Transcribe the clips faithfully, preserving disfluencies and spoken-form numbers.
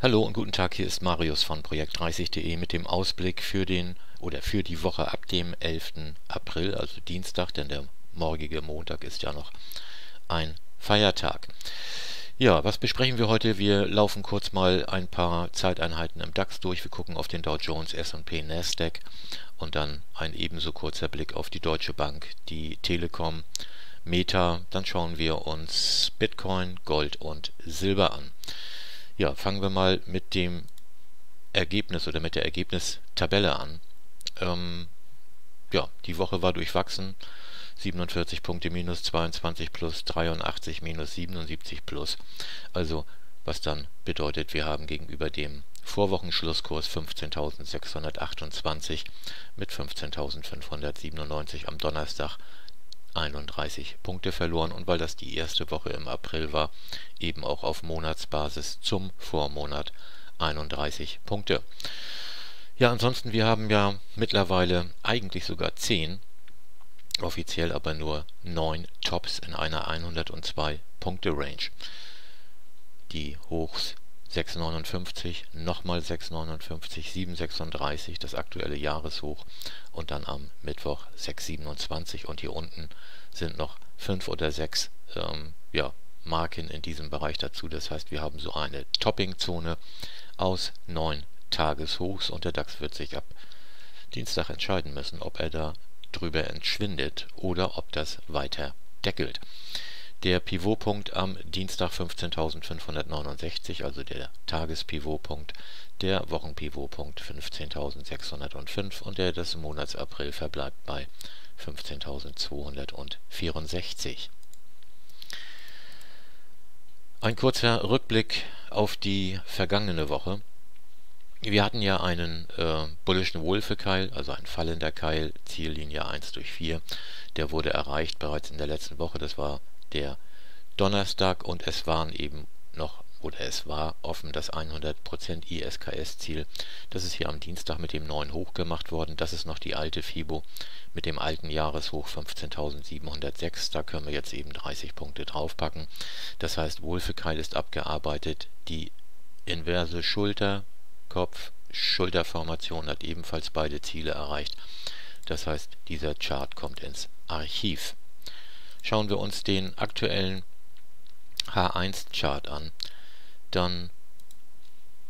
Hallo und guten Tag, hier ist Marius von Projekt dreißig punkt de mit dem Ausblick für den oder für die Woche ab dem elften April, also Dienstag, denn der morgige Montag ist ja noch ein Feiertag. Ja, was besprechen wir heute? Wir laufen kurz mal ein paar Zeiteinheiten im DAX durch, wir gucken auf den Dow Jones, S und P, Nasdaq und dann ein ebenso kurzer Blick auf die Deutsche Bank, die Telekom, Meta, dann schauen wir uns Bitcoin, Gold und Silber an. Ja, fangen wir mal mit dem Ergebnis oder mit der Ergebnistabelle an. Ähm, ja, die Woche war durchwachsen. siebenundvierzig Punkte minus, zweiundzwanzig plus, dreiundachtzig minus, siebenundsiebzig plus. Also, was dann bedeutet, wir haben gegenüber dem Vorwochenschlusskurs fünfzehntausendsechshundertachtundzwanzig mit fünfzehntausendfünfhundertsiebenundneunzig am Donnerstag einunddreißig Punkte verloren, und weil das die erste Woche im April war, eben auch auf Monatsbasis zum Vormonat einunddreißig Punkte. Ja, ansonsten, wir haben ja mittlerweile eigentlich sogar zehn, offiziell aber nur neun Tops in einer hundertzwei Punkte Range. Die Hochs sechs Komma neunundfünfzig, nochmal sechs Komma neunundfünfzig, sieben Komma sechsunddreißig, das aktuelle Jahreshoch, und dann am Mittwoch sechs Komma siebenundzwanzig, und hier unten sind noch fünf oder sechs ähm, ja, Marken in diesem Bereich dazu. Das heißt, wir haben so eine Topping-Zone aus neun Tageshochs, und der DAX wird sich ab Dienstag entscheiden müssen, ob er da drüber entschwindet oder ob das weiter deckelt. Der Pivotpunkt am Dienstag fünfzehntausendfünfhundertneunundsechzig, also der Tagespivotpunkt, der Wochenpivotpunkt fünfzehntausendsechshundertfünf und der des Monats April verbleibt bei fünfzehntausendzweihundertvierundsechzig. Ein kurzer Rückblick auf die vergangene Woche. Wir hatten ja einen äh, bullischen Wolfe-Keil, also ein fallender Keil, Ziellinie eins durch vier. Der wurde erreicht bereits in der letzten Woche, das war der Donnerstag, und es waren eben noch, oder es war offen, das hundert Prozent I S K S-Ziel. Das ist hier am Dienstag mit dem neuen Hoch gemacht worden. Das ist noch die alte FIBO mit dem alten Jahreshoch fünfzehntausendsiebenhundertsechs. Da können wir jetzt eben dreißig Punkte draufpacken. Das heißt, Wolfe-Keil ist abgearbeitet. Die inverse Schulter-Kopf-Schulterformation hat ebenfalls beide Ziele erreicht. Das heißt, dieser Chart kommt ins Archiv. Schauen wir uns den aktuellen H eins Chart an, dann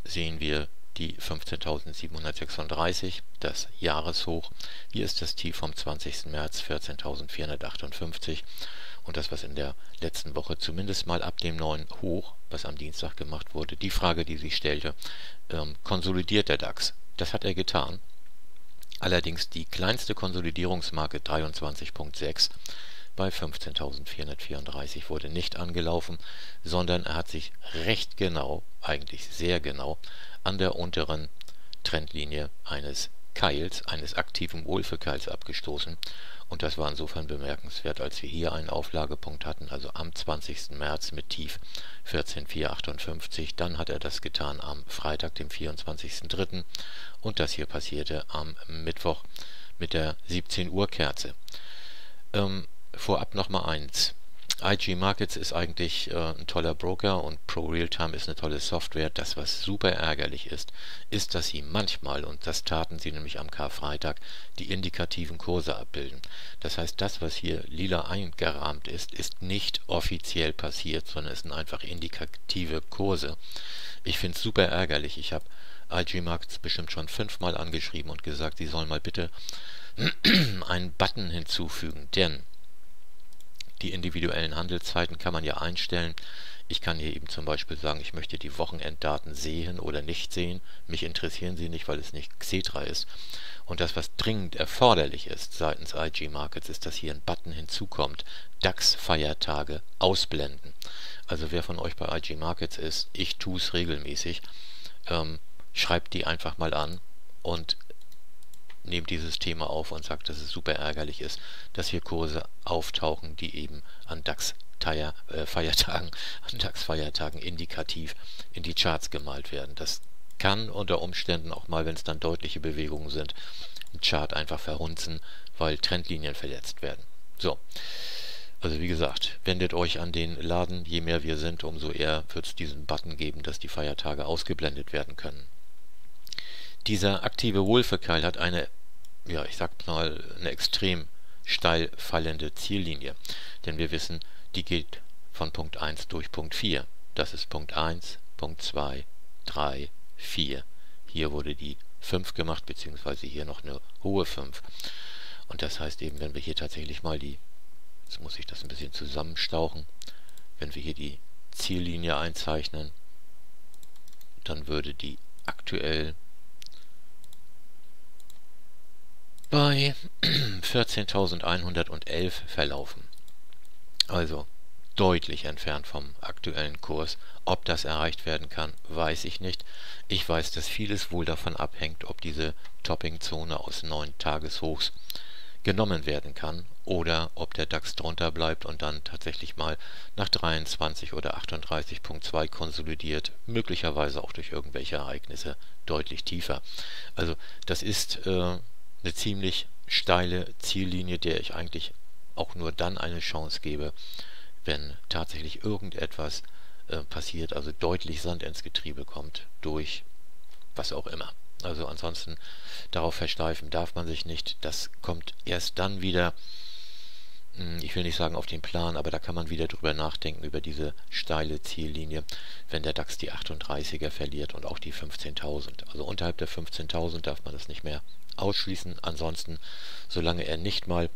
sehen wir die fünfzehntausendsiebenhundertsechsunddreißig, das Jahreshoch. Hier ist das Tief vom zwanzigsten März, vierzehntausendvierhundertachtundfünfzig, und das, was in der letzten Woche zumindest mal ab dem neuen Hoch, was am Dienstag gemacht wurde, die Frage, die sich stellte, ähm, konsolidiert der DAX? Das hat er getan. Allerdings die kleinste Konsolidierungsmarke dreiundzwanzig Komma sechs bei fünfzehntausendvierhundertvierunddreißig wurde nicht angelaufen, sondern er hat sich recht genau, eigentlich sehr genau, an der unteren Trendlinie eines Keils, eines aktiven Wolfe-Keils abgestoßen, und das war insofern bemerkenswert, als wir hier einen Auflagepunkt hatten, also am zwanzigsten März mit Tief vierzehn Komma vierhundertachtundfünfzig, dann hat er das getan am Freitag, dem vierundzwanzigsten dritten, und das hier passierte am Mittwoch mit der siebzehn Uhr Kerze. Ähm, Vorab nochmal eins. I G Markets ist eigentlich äh, ein toller Broker, und ProRealTime ist eine tolle Software. Das, was super ärgerlich ist, ist, dass sie manchmal, und das taten sie nämlich am Karfreitag, die indikativen Kurse abbilden. Das heißt, das, was hier lila eingerahmt ist, ist nicht offiziell passiert, sondern es sind einfach indikative Kurse. Ich finde es super ärgerlich. Ich habe I G Markets bestimmt schon fünfmal angeschrieben und gesagt, sie sollen mal bitte einen Button hinzufügen, denn die individuellen Handelszeiten kann man ja einstellen. Ich kann hier eben zum Beispiel sagen, ich möchte die Wochenenddaten sehen oder nicht sehen. Mich interessieren sie nicht, weil es nicht Xetra ist. Und das, was dringend erforderlich ist seitens I G Markets, ist, dass hier ein Button hinzukommt. DAX-Feiertage ausblenden. Also wer von euch bei I G Markets ist, ich tue es regelmäßig, ähm, schreibt die einfach mal an und nehmt dieses Thema auf und sagt, dass es super ärgerlich ist, dass hier Kurse auftauchen, die eben an DAX Feiertagen, an DAX-Feiertagen indikativ in die Charts gemalt werden. Das kann unter Umständen auch mal, wenn es dann deutliche Bewegungen sind, einen Chart einfach verhunzen, weil Trendlinien verletzt werden. So, also wie gesagt, wendet euch an den Laden. Je mehr wir sind, umso eher wird es diesen Button geben, dass die Feiertage ausgeblendet werden können. Dieser aktive Wolfe-Keil hat eine, ja, ich sag mal, eine extrem steil fallende Ziellinie, denn wir wissen, die geht von Punkt eins durch Punkt vier. Das ist Punkt eins, Punkt zwei, drei, vier. Hier wurde die fünf gemacht, beziehungsweise hier noch eine hohe fünf. Und das heißt eben, wenn wir hier tatsächlich mal die, jetzt muss ich das ein bisschen zusammenstauchen, wenn wir hier die Ziellinie einzeichnen, dann würde die aktuell bei vierzehntausendeinhundertelf verlaufen. Also deutlich entfernt vom aktuellen Kurs. Ob das erreicht werden kann, weiß ich nicht. Ich weiß, dass vieles wohl davon abhängt, ob diese Topping-Zone aus neun Tageshochs genommen werden kann oder ob der DAX drunter bleibt und dann tatsächlich mal nach dreiundzwanzig oder achtunddreißig Komma zwei konsolidiert, möglicherweise auch durch irgendwelche Ereignisse deutlich tiefer. Also das ist äh, eine ziemlich steile Ziellinie, der ich eigentlich auch nur dann eine Chance gebe, wenn tatsächlich irgendetwas äh, passiert, also deutlich Sand ins Getriebe kommt durch was auch immer. Also ansonsten darauf versteifen darf man sich nicht. Das kommt erst dann wieder, ich will nicht sagen auf den Plan, aber da kann man wieder drüber nachdenken, über diese steile Ziellinie, wenn der DAX die achtunddreißiger verliert und auch die fünfzehntausend. Also unterhalb der fünfzehntausend darf man das nicht mehr ausschließen. Ansonsten, solange er nicht mal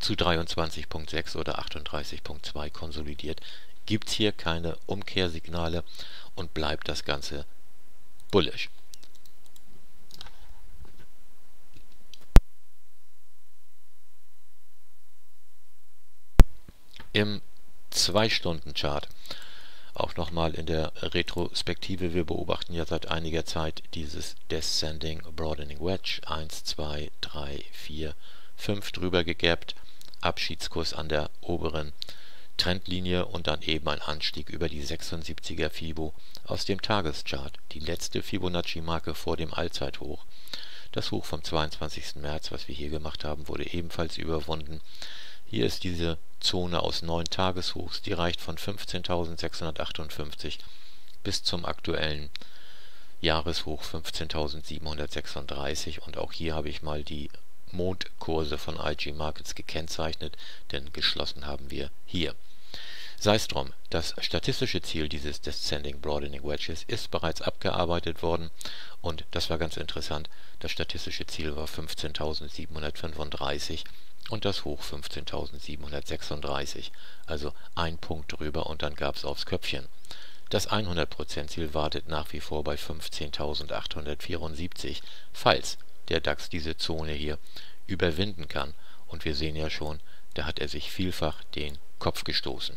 zu dreiundzwanzig Komma sechs oder achtunddreißig Komma zwei konsolidiert, gibt es hier keine Umkehrsignale und bleibt das Ganze bullish. Im zwei Stunden Chart, auch nochmal in der Retrospektive, wir beobachten ja seit einiger Zeit dieses Descending Broadening Wedge, eins, zwei, drei, vier, fünf drüber gegappt, Abschiedskurs an der oberen Trendlinie und dann eben ein Anstieg über die sechsundsiebziger FIBO aus dem Tageschart, die letzte Fibonacci-Marke vor dem Allzeithoch. Das Hoch vom zweiundzwanzigsten März, was wir hier gemacht haben, wurde ebenfalls überwunden. Hier ist diese Zone aus neun Tageshochs, die reicht von fünfzehntausendsechshundertachtundfünfzig bis zum aktuellen Jahreshoch fünfzehntausendsiebenhundertsechsunddreißig, und auch hier habe ich mal die Mondkurse von I G Markets gekennzeichnet, denn geschlossen haben wir hier. Sei es drum, das statistische Ziel dieses Descending Broadening Wedges ist bereits abgearbeitet worden, und das war ganz interessant, das statistische Ziel war fünfzehntausendsiebenhundertfünfunddreißig und das Hoch fünfzehntausendsiebenhundertsechsunddreißig, also ein Punkt drüber und dann gab es aufs Köpfchen. Das hundert Prozent Ziel wartet nach wie vor bei fünfzehntausendachthundertvierundsiebzig, falls der DAX diese Zone hier überwinden kann, und wir sehen ja schon, da hat er sich vielfach den Kopf gestoßen.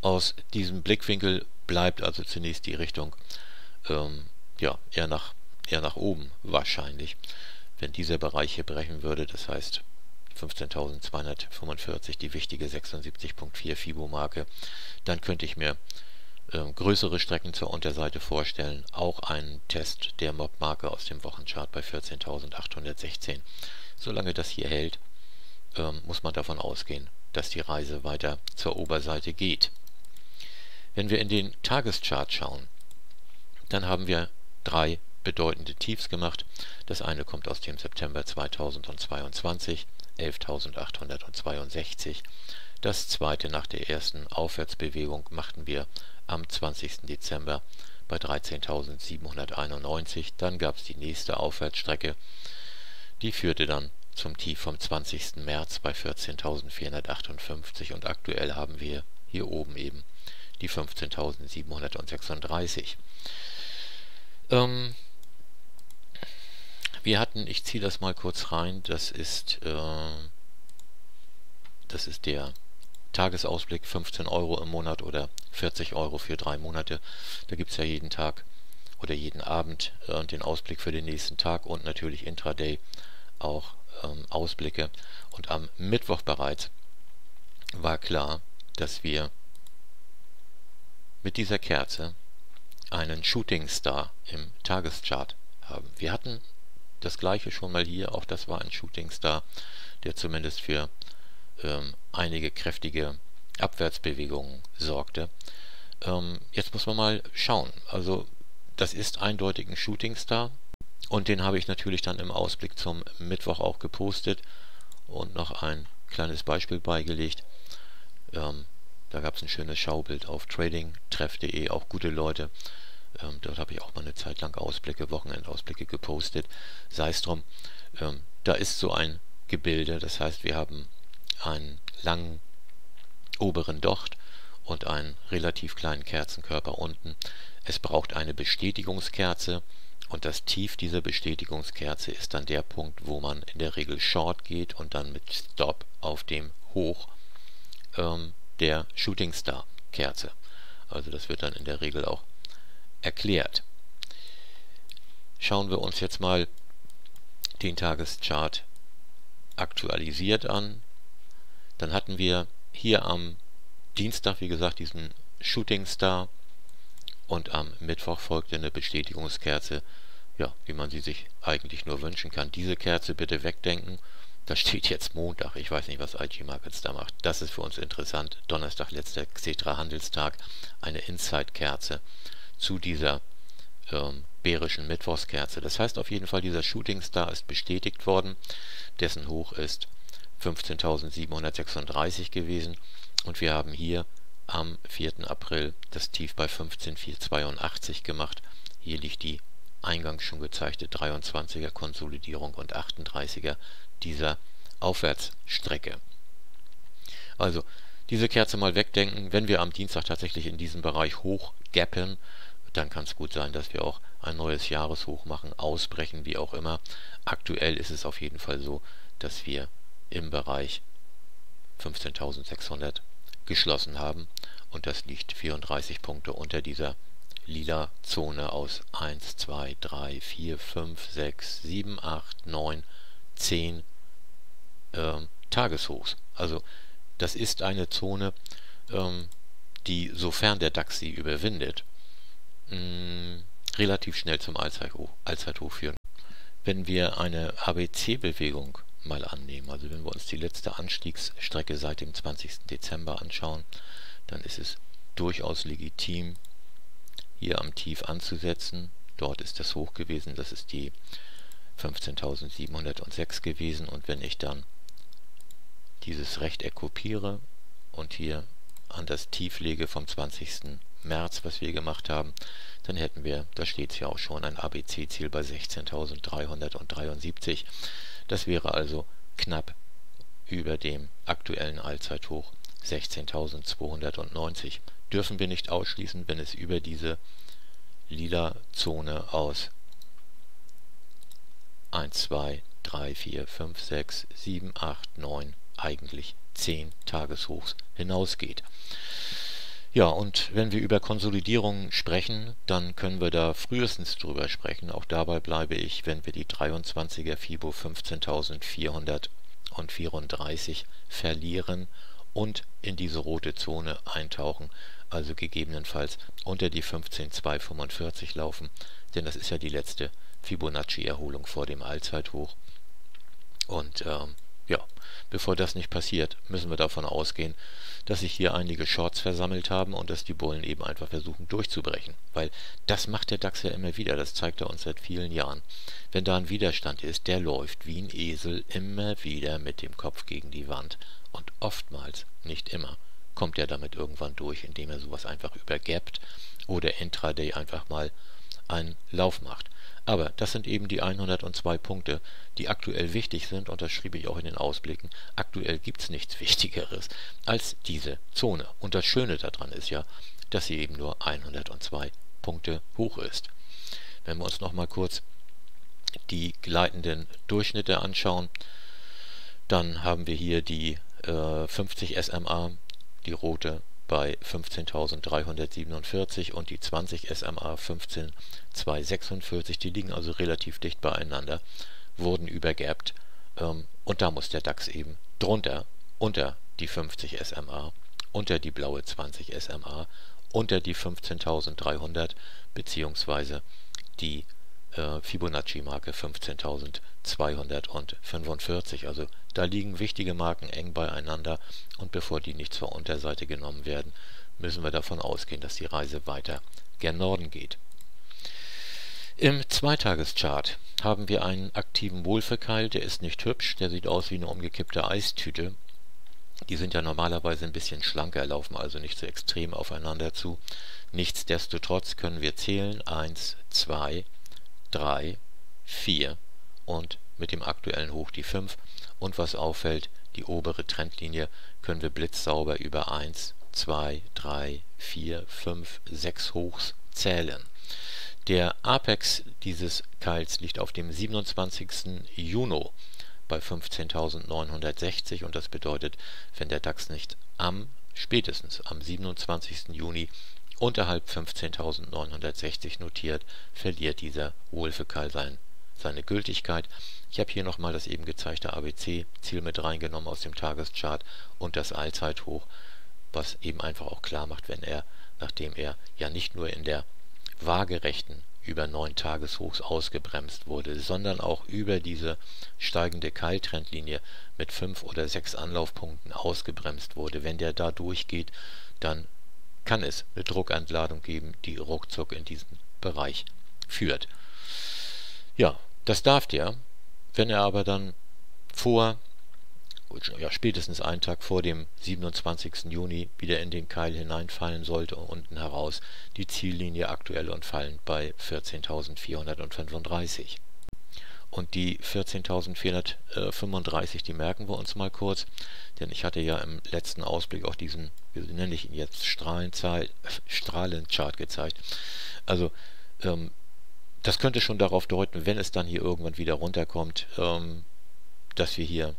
Aus diesem Blickwinkel bleibt also zunächst die Richtung ähm, ja, eher nach, eher nach oben wahrscheinlich. Wenn dieser Bereich hier brechen würde, das heißt fünfzehntausendzweihundertfünfundvierzig, die wichtige sechsundsiebzig Komma vier FIBO-Marke, dann könnte ich mir äh, größere Strecken zur Unterseite vorstellen. Auch einen Test der Mob-Marke aus dem Wochenchart bei vierzehntausendachthundertsechzehn. Solange das hier hält, äh, muss man davon ausgehen, dass die Reise weiter zur Oberseite geht. Wenn wir in den Tageschart schauen, dann haben wir drei bedeutende Tiefs gemacht. Das eine kommt aus dem September zweitausendzweiundzwanzig, elftausendachthundertzweiundsechzig. Das zweite nach der ersten Aufwärtsbewegung machten wir am zwanzigsten Dezember bei dreizehntausendsiebenhunderteinundneunzig. Dann gab es die nächste Aufwärtsstrecke, die führte dann zum Tief vom zwanzigsten März bei vierzehntausendvierhundertachtundfünfzig, und aktuell haben wir hier oben eben die fünfzehntausendsiebenhundertsechsunddreißig. Ähm, wir hatten, ich ziehe das mal kurz rein, das ist, äh, das ist der Tagesausblick, fünfzehn Euro im Monat oder vierzig Euro für drei Monate. Da gibt es ja jeden Tag oder jeden Abend äh, den Ausblick für den nächsten Tag und natürlich intraday auch ähm, Ausblicke, und am Mittwoch bereits war klar, dass wir mit dieser Kerze einen Shooting Star im Tageschart haben. Wir hatten das gleiche schon mal hier, auch das war ein Shooting Star, der zumindest für ähm, einige kräftige Abwärtsbewegungen sorgte. Ähm, jetzt muss man mal schauen, also das ist eindeutig ein Shooting Star und den habe ich natürlich dann im Ausblick zum Mittwoch auch gepostet und noch ein kleines Beispiel beigelegt. Ähm, Da gab es ein schönes Schaubild auf trading treff punkt de, auch gute Leute. Ähm, dort habe ich auch mal eine Zeit lang Ausblicke, Wochenendausblicke gepostet. Sei es drum, ähm, da ist so ein Gebilde. Das heißt, wir haben einen langen oberen Docht und einen relativ kleinen Kerzenkörper unten. Es braucht eine Bestätigungskerze und das Tief dieser Bestätigungskerze ist dann der Punkt, wo man in der Regel Short geht und dann mit Stop auf dem Hoch ähm, der Shooting Star Kerze. Also das wird dann in der Regel auch erklärt. Schauen wir uns jetzt mal den Tageschart aktualisiert an. Dann hatten wir hier am Dienstag, wie gesagt, diesen Shooting Star und am Mittwoch folgte eine Bestätigungskerze, ja, wie man sie sich eigentlich nur wünschen kann. Diese Kerze bitte wegdenken. Da steht jetzt Montag, ich weiß nicht, was I G Markets da macht. Das ist für uns interessant. Donnerstag, letzter Xetra-Handelstag, eine Inside-Kerze zu dieser ähm, bärischen Mittwochskerze. Das heißt auf jeden Fall, dieser Shooting Star ist bestätigt worden. Dessen Hoch ist fünfzehntausendsiebenhundertsechsunddreißig gewesen. Und wir haben hier am vierten April das Tief bei fünfzehntausendvierhundertzweiundachtzig gemacht. Hier liegt die eingangs schon gezeigte dreiundzwanziger Konsolidierung und achtunddreißiger dieser Aufwärtsstrecke. Also diese Kerze mal wegdenken. Wenn wir am Dienstag tatsächlich in diesem Bereich hochgappen, dann kann es gut sein, dass wir auch ein neues Jahreshoch machen, ausbrechen, wie auch immer. Aktuell ist es auf jeden Fall so, dass wir im Bereich fünfzehntausendsechshundert geschlossen haben und das liegt vierunddreißig Punkte unter dieser lila Zone aus eins, zwei, drei, vier, fünf, sechs, sieben, acht, neun, zehn ähm, Tageshochs. Also das ist eine Zone, ähm, die, sofern der DAX sie überwindet, mh, relativ schnell zum Allzeithoch, Allzeithoch führen. Wenn wir eine A B C-Bewegung mal annehmen, also wenn wir uns die letzte Anstiegsstrecke seit dem zwanzigsten Dezember anschauen, dann ist es durchaus legitim, hier am Tief anzusetzen. Dort ist das Hoch gewesen, das ist die fünfzehntausendsiebenhundertsechs gewesen, und wenn ich dann dieses Rechteck kopiere und hier an das Tief lege vom zwanzigsten März, was wir gemacht haben, dann hätten wir, da steht es ja auch schon, ein A B C-Ziel bei sechzehntausenddreihundertdreiundsiebzig. Das wäre also knapp über dem aktuellen Allzeithoch sechzehntausendzweihundertneunzig. Dürfen wir nicht ausschließen, wenn es über diese lila Zone aus eins, zwei, drei, vier, fünf, sechs, sieben, acht, neun, eigentlich zehn Tageshochs hinausgeht. Ja, und wenn wir über Konsolidierungen sprechen, dann können wir da frühestens drüber sprechen. Auch dabei bleibe ich, wenn wir die dreiundzwanziger FIBO fünfzehntausendvierhundertvierunddreißig verlieren und in diese rote Zone eintauchen, also gegebenenfalls unter die fünfzehntausendzweihundertfünfundvierzig laufen, denn das ist ja die letzte Fibonacci-Erholung vor dem Allzeithoch. Und ähm, ja, bevor das nicht passiert, müssen wir davon ausgehen, dass sich hier einige Shorts versammelt haben und dass die Bullen eben einfach versuchen durchzubrechen, weil das macht der DAX ja immer wieder, das zeigt er uns seit vielen Jahren. Wenn da ein Widerstand ist, der läuft wie ein Esel immer wieder mit dem Kopf gegen die Wand und oftmals, nicht immer, kommt er damit irgendwann durch, indem er sowas einfach übergappt oder intraday einfach mal einen Lauf macht. Aber das sind eben die hundertzwei Punkte, die aktuell wichtig sind, und das schrieb ich auch in den Ausblicken. Aktuell gibt es nichts Wichtigeres als diese Zone. Und das Schöne daran ist ja, dass sie eben nur hundertzwei Punkte hoch ist. Wenn wir uns nochmal kurz die gleitenden Durchschnitte anschauen, dann haben wir hier die äh, fünfzig S M A, die rote, bei fünfzehntausenddreihundertsiebenundvierzig und die zwanzig S M A fünfzehntausendzweihundertsechsundvierzig, die liegen also relativ dicht beieinander, wurden übergappt ähm, und da muss der DAX eben drunter, unter die fünfzig S M A, unter die blaue zwanzig S M A, unter die fünfzehntausenddreihundert bzw. die äh, Fibonacci-Marke fünfzehntausendzweihundertfünfundvierzig. Also da liegen wichtige Marken eng beieinander und bevor die nicht zur Unterseite genommen werden, müssen wir davon ausgehen, dass die Reise weiter gen Norden geht. Im Zweitageschart haben wir einen aktiven Wolfe-Keil, der ist nicht hübsch, der sieht aus wie eine umgekippte Eistüte. Die sind ja normalerweise ein bisschen schlanker, laufen also nicht so extrem aufeinander zu. Nichtsdestotrotz können wir zählen eins, zwei, drei, vier und mit dem aktuellen Hoch die fünf. Und was auffällt, die obere Trendlinie können wir blitzsauber über eins, zwei, drei, vier, fünf, sechs Hochs zählen. Der Apex dieses Keils liegt auf dem siebenundzwanzigsten Juni bei fünfzehntausendneunhundertsechzig und das bedeutet, wenn der DAX nicht am spätestens am siebenundzwanzigsten Juni unterhalb fünfzehntausendneunhundertsechzig notiert, verliert dieser Wolfe-Keil sein, seine Gültigkeit. Ich habe hier nochmal das eben gezeigte A B C-Ziel mit reingenommen aus dem Tageschart und das Allzeithoch, was eben einfach auch klar macht, wenn er, nachdem er ja nicht nur in der waagerechten über neun Tageshochs ausgebremst wurde, sondern auch über diese steigende Keiltrendlinie mit fünf oder sechs Anlaufpunkten ausgebremst wurde. Wenn der da durchgeht, dann kann es eine Druckentladung geben, die ruckzuck in diesen Bereich führt. Ja, das darf der. Wenn er aber dann vor, ja, spätestens einen Tag vor dem siebenundzwanzigsten Juni wieder in den Keil hineinfallen sollte, unten heraus die Ziellinie aktuell und fallend bei vierzehntausendvierhundertfünfunddreißig. Und die vierzehntausendvierhundertfünfunddreißig, die merken wir uns mal kurz, denn ich hatte ja im letzten Ausblick auch diesen, wie nenne ich ihn jetzt, Strahlenzahl, Strahlenchart gezeigt. Also ähm, das könnte schon darauf deuten, wenn es dann hier irgendwann wieder runterkommt, ähm, dass wir hier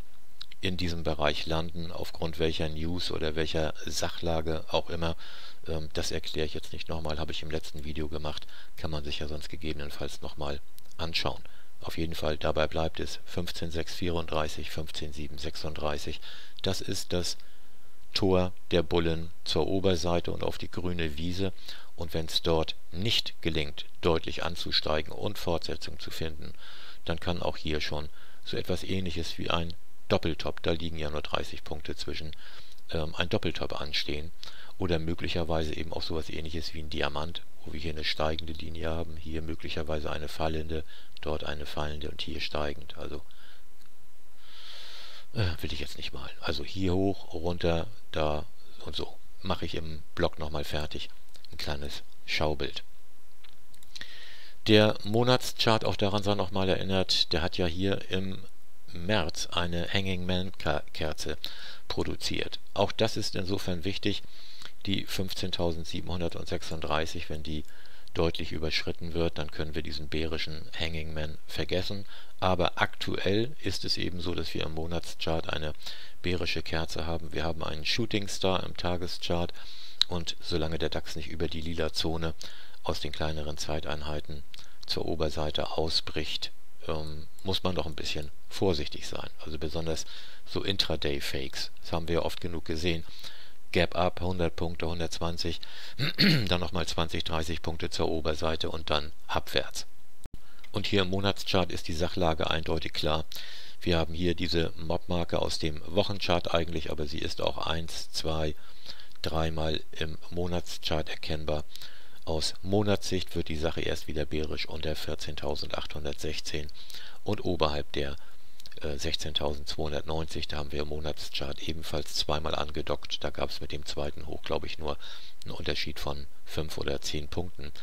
in diesem Bereich landen, aufgrund welcher News oder welcher Sachlage auch immer. Ähm, das erkläre ich jetzt nicht nochmal, habe ich im letzten Video gemacht, kann man sich ja sonst gegebenenfalls nochmal anschauen. Auf jeden Fall, dabei bleibt es fünfzehntausendsechshundertvierunddreißig, fünfzehntausendsiebenhundertsechsunddreißig. Das ist das Tor der Bullen zur Oberseite und auf die grüne Wiese. Und wenn es dort nicht gelingt, deutlich anzusteigen und Fortsetzung zu finden, dann kann auch hier schon so etwas Ähnliches wie ein Doppeltop, da liegen ja nur dreißig Punkte zwischen, ähm, ein Doppeltop anstehen oder möglicherweise eben auch sowas Ähnliches wie ein Diamant, wo wir hier eine steigende Linie haben, hier möglicherweise eine fallende, dort eine fallende und hier steigend, also äh, will ich jetzt nicht malen, also hier hoch, runter, da und so, mache ich im Blog nochmal fertig, ein kleines Schaubild. Der Monatschart, auch daran sei nochmal erinnert, der hat ja hier im März eine Hanging Man Kerze produziert. Auch das ist insofern wichtig, die fünfzehntausendsiebenhundertsechsunddreißig, wenn die deutlich überschritten wird, dann können wir diesen bärischen Hanging Man vergessen, aber aktuell ist es eben so, dass wir im Monatschart eine bärische Kerze haben. Wir haben einen Shooting Star im Tageschart und solange der DAX nicht über die lila Zone aus den kleineren Zeiteinheiten zur Oberseite ausbricht, muss man doch ein bisschen vorsichtig sein. Also besonders so Intraday-Fakes, das haben wir oft genug gesehen. Gap-Up, hundert Punkte, hundertzwanzig, dann nochmal zwanzig, dreißig Punkte zur Oberseite und dann abwärts. Und hier im Monatschart ist die Sachlage eindeutig klar. Wir haben hier diese Mobmarke aus dem Wochenchart eigentlich, aber sie ist auch eins, zwei, drei Mal im Monatschart erkennbar. Aus Monatssicht wird die Sache erst wieder bärisch unter vierzehntausendachthundertsechzehn und oberhalb der äh, sechzehntausendzweihundertneunzig, da haben wir im Monatschart ebenfalls zweimal angedockt, da gab es mit dem zweiten Hoch, glaube ich, nur einen Unterschied von fünf oder zehn Punkten.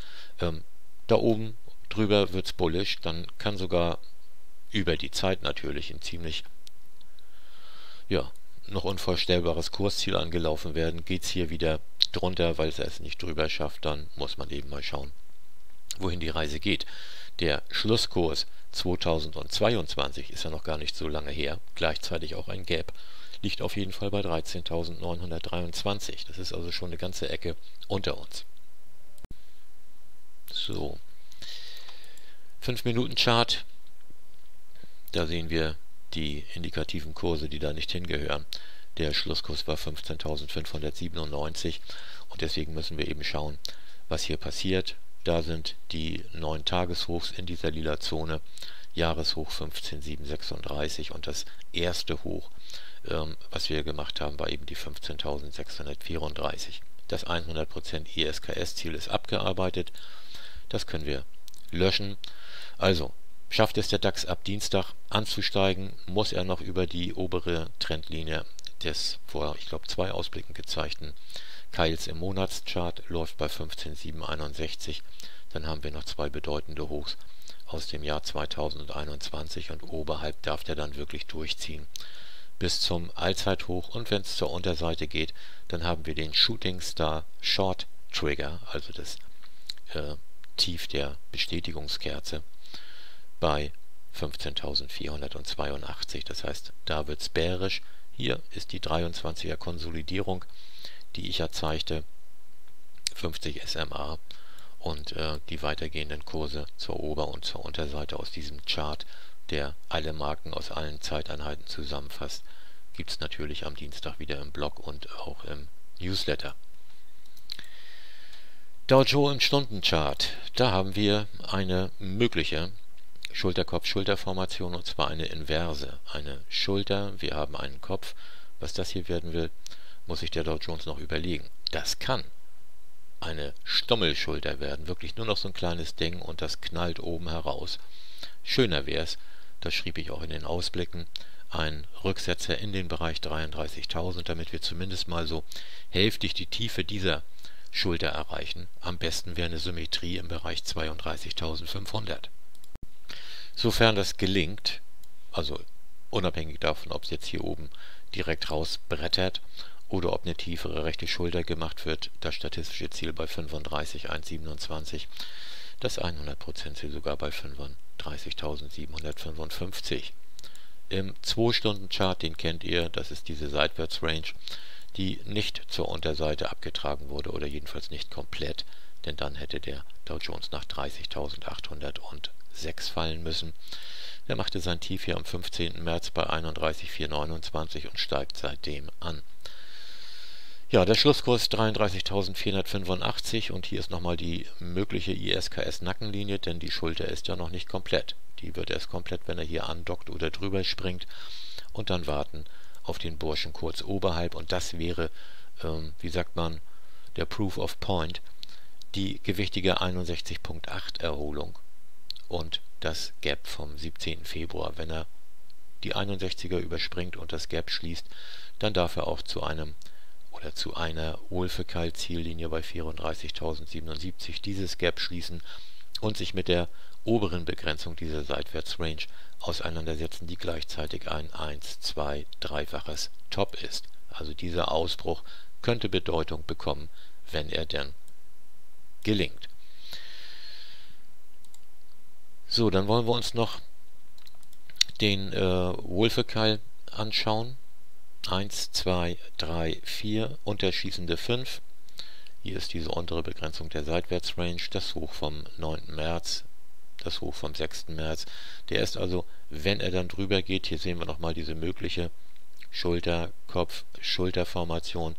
Ähm, da oben drüber wird es bullisch, dann kann sogar über die Zeit natürlich ein ziemlich, ja, noch unvorstellbares Kursziel angelaufen werden, geht es hier wieder drunter, weil es es nicht drüber schafft, dann muss man eben mal schauen, wohin die Reise geht. Der Schlusskurs zweitausendzweiundzwanzig ist ja noch gar nicht so lange her, gleichzeitig auch ein Gap, liegt auf jeden Fall bei dreizehntausendneunhundertdreiundzwanzig, das ist also schon eine ganze Ecke unter uns. So, fünf Minuten Chart, da sehen wir die indikativen Kurse, die da nicht hingehören. Der Schlusskurs war fünfzehntausendfünfhundertsiebenundneunzig und deswegen müssen wir eben schauen, was hier passiert. Da sind die neuen Tageshochs in dieser lila Zone, Jahreshoch fünfzehn Komma sieben drei sechs und das erste Hoch, ähm, was wir gemacht haben, war eben die fünfzehntausendsechshundertvierunddreißig. Das hundert Prozent I S K S-Ziel ist abgearbeitet, das können wir löschen. Also, schafft es der DAX ab Dienstag anzusteigen, muss er noch über die obere Trendlinie des vor, ich glaube, zwei Ausblicken gezeigten Keils im Monatschart, läuft bei fünfzehn Komma sieben sechs eins. Dann haben wir noch zwei bedeutende Hochs aus dem Jahr zweitausendeinundzwanzig und oberhalb darf der dann wirklich durchziehen bis zum Allzeithoch. Und wenn es zur Unterseite geht, dann haben wir den Shooting Star Short Trigger, also das äh, Tief der Bestätigungskerze bei fünfzehntausendvierhundertzweiundachtzig. Das heißt, da wird es bärisch. Hier ist die dreiundzwanziger Konsolidierung, die ich ja zeigte, fünfzig S M A, und äh, die weitergehenden Kurse zur Ober- und zur Unterseite aus diesem Chart, der alle Marken aus allen Zeiteinheiten zusammenfasst, gibt es natürlich am Dienstag wieder im Blog und auch im Newsletter. Dow Jones im Stundenchart, da haben wir eine mögliche Schulter-Kopf-Schulterformation, und zwar eine inverse. Eine Schulter, wir haben einen Kopf. Was das hier werden will, muss sich der Dow Jones noch überlegen. Das kann eine Stummelschulter werden, wirklich nur noch so ein kleines Ding und das knallt oben heraus. Schöner wäre es, das schrieb ich auch in den Ausblicken, ein Rücksetzer in den Bereich dreiunddreißigtausend, damit wir zumindest mal so hälftig die Tiefe dieser Schulter erreichen. Am besten wäre eine Symmetrie im Bereich zweiunddreißigtausendfünfhundert. Sofern das gelingt, also unabhängig davon, ob es jetzt hier oben direkt rausbrettert oder ob eine tiefere rechte Schulter gemacht wird, das statistische Ziel bei fünfunddreißig Komma eins siebenundzwanzig, das hundert Prozent Ziel sogar bei fünfunddreißigtausendsiebenhundertfünfundfünfzig. Im zwei Stunden Chart, den kennt ihr, das ist diese Seitwärts-Range, die nicht zur Unterseite abgetragen wurde oder jedenfalls nicht komplett, denn dann hätte der Dow Jones nach dreißigtausendachthundertsechs fallen müssen. Der machte sein Tief hier am fünfzehnten März bei einunddreißigtausendvierhundertneunundzwanzig und steigt seitdem an. Ja, der Schlusskurs dreiunddreißigtausendvierhundertfünfundachtzig und hier ist nochmal die mögliche I S K S-Nackenlinie, denn die Schulter ist ja noch nicht komplett. Die wird erst komplett, wenn er hier andockt oder drüber springt und dann warten auf den Burschen kurz oberhalb, und das wäre, ähm, wie sagt man, der Proof of Point, die gewichtige einundsechzig Komma acht Erholung und das Gap vom siebzehnten Februar. Wenn er die einundsechziger überspringt und das Gap schließt, dann darf er auch zu einem oder zu einer Wolfe-Keil Ziellinie bei vierunddreißigtausendsiebenundsiebzig dieses Gap schließen und sich mit der oberen Begrenzung dieser Seitwärts-Range auseinandersetzen, die gleichzeitig ein eins-zwei-dreifaches Top ist. Also dieser Ausbruch könnte Bedeutung bekommen, wenn er denn gelingt. So, dann wollen wir uns noch den äh, Wolfe-Keil anschauen. eins, zwei, drei, vier, unterschießende fünf. Hier ist diese untere Begrenzung der Seitwärtsrange, das Hoch vom neunten März, das Hoch vom sechsten März. Der ist also, wenn er dann drüber geht, hier sehen wir nochmal diese mögliche Schulter-Kopf-Schulterformation,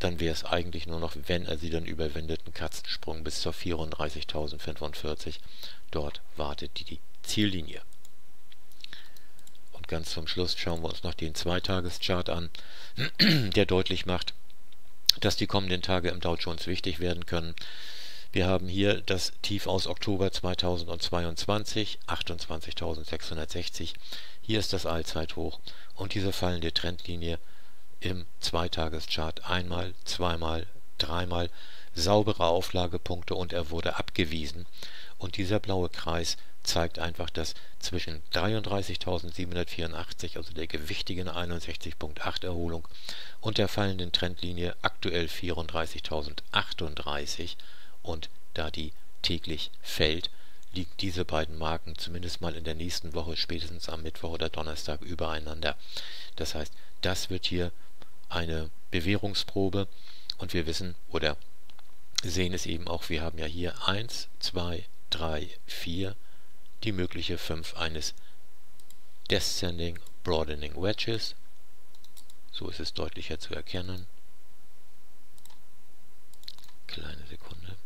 dann wäre es eigentlich nur noch, wenn er sie dann überwindet, ein Katzensprung bis zur vierunddreißigtausendfünfundvierzig. Dort wartet die, die Ziellinie. Und ganz zum Schluss schauen wir uns noch den Zweitageschart an, der deutlich macht, dass die kommenden Tage im Dow Jones wichtig werden können. Wir haben hier das Tief aus Oktober zweitausendzweiundzwanzig, achtundzwanzigtausendsechshundertsechzig. Hier ist das Allzeithoch und diese fallende Trendlinie im Zweitageschart einmal, zweimal, dreimal, saubere Auflagepunkte, und er wurde abgewiesen. Und dieser blaue Kreis zeigt einfach, dass zwischen dreiunddreißigtausendsiebenhundertvierundachtzig, also der gewichtigen einundsechzig Komma acht Erholung, und der fallenden Trendlinie aktuell vierunddreißigtausendachtunddreißig, und da die täglich fällt, liegen diese beiden Marken zumindest mal in der nächsten Woche, spätestens am Mittwoch oder Donnerstag, übereinander. Das heißt, das wird hier eine Bewährungsprobe, und wir wissen oder sehen es eben auch, wir haben ja hier eins, zwei, drei, vier, die mögliche fünf eines Descending Broadening Wedges, So ist es deutlicher zu erkennen. Kleine Sekunde.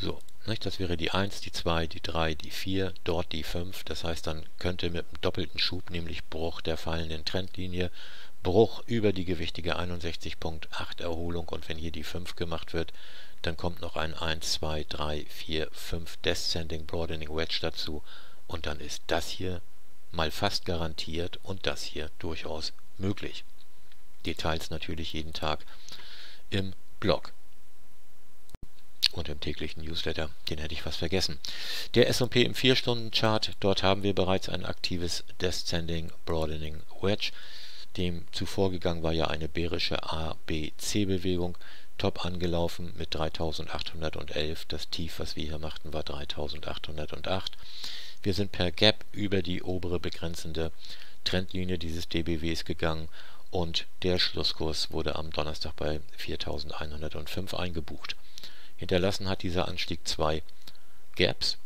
So, nicht? Das wäre die eins, die zwei, die drei, die vier, dort die fünf. Das heißt, dann könnte mit einem doppelten Schub, nämlich Bruch der fallenden Trendlinie, Bruch über die gewichtige einundsechzig Komma acht Erholung, und wenn hier die fünf gemacht wird, dann kommt noch ein eins, zwei, drei, vier, fünf Descending Broadening Wedge dazu, und dann ist das hier mal fast garantiert und das hier durchaus möglich. Details natürlich jeden Tag im Blog und im täglichen Newsletter, den hätte ich fast vergessen. Der S und P im vier-Stunden-Chart, dort haben wir bereits ein aktives Descending Broadening Wedge. Dem zuvor gegangen war ja eine bärische A B C-Bewegung, top angelaufen mit dreitausendachthundertelf, das Tief, was wir hier machten, war dreitausendachthundertacht. Wir sind per Gap über die obere begrenzende Trendlinie dieses D B Ws gegangen und der Schlusskurs wurde am Donnerstag bei viertausendeinhundertfünf eingebucht. Hinterlassen hat dieser Anstieg zwei Gaps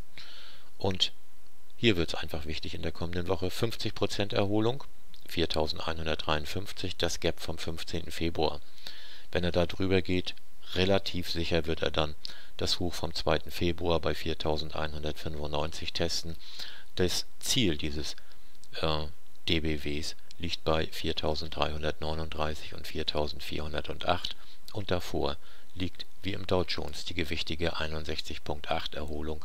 und hier wird es einfach wichtig in der kommenden Woche. fünfzig Prozent Erholung, viertausendeinhundertdreiundfünfzig, das Gap vom fünfzehnten Februar. Wenn er da drüber geht, relativ sicher wird er dann das Hoch vom zweiten Februar bei viertausendeinhundertfünfundneunzig testen. Das Ziel dieses äh, D B Ws liegt bei viertausenddreihundertneununddreißig und viertausendvierhundertacht, und davor liegt wie im Dow Jones die gewichtige einundsechzig Komma acht Erholung.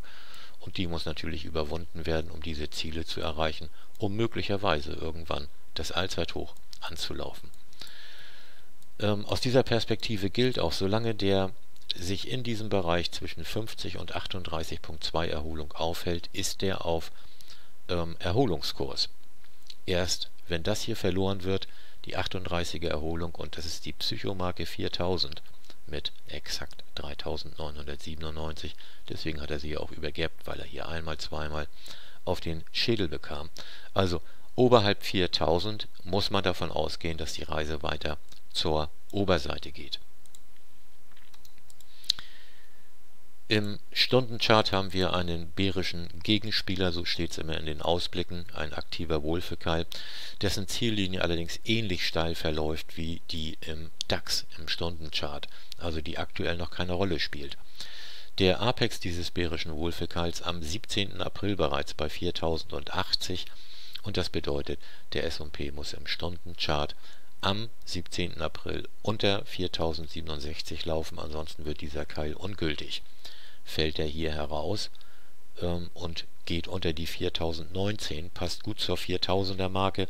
Und die muss natürlich überwunden werden, um diese Ziele zu erreichen, um möglicherweise irgendwann das Allzeithoch anzulaufen. Ähm, aus dieser Perspektive gilt auch, solange der sich in diesem Bereich zwischen fünfzig und achtunddreißig Komma zwei Erholung aufhält, ist der auf ähm, Erholungskurs. Erst wenn das hier verloren wird, die achtunddreißiger Erholung, und das ist die Psychomarke viertausend mit exakt dreitausendneunhundertsiebenundneunzig, deswegen hat er sie auch übergappt, weil er hier einmal, zweimal auf den Schädel bekam. Also oberhalb viertausend muss man davon ausgehen, dass die Reise weiter zur Oberseite geht. Im Stundenchart haben wir einen bärischen Gegenspieler, so steht es immer in den Ausblicken, ein aktiver Wolfe-Keil, dessen Ziellinie allerdings ähnlich steil verläuft wie die im DAX im Stundenchart, also die aktuell noch keine Rolle spielt. Der Apex dieses bärischen Wolfe-Keils am siebzehnten April bereits bei viertausendachtzig, und das bedeutet, der S und P muss im Stundenchart am siebzehnten April unter viertausendsiebenundsechzig laufen, ansonsten wird dieser Keil ungültig. Fällt er hier heraus ähm, und geht unter die viertausendneunzehn, passt gut zur viertausender Marke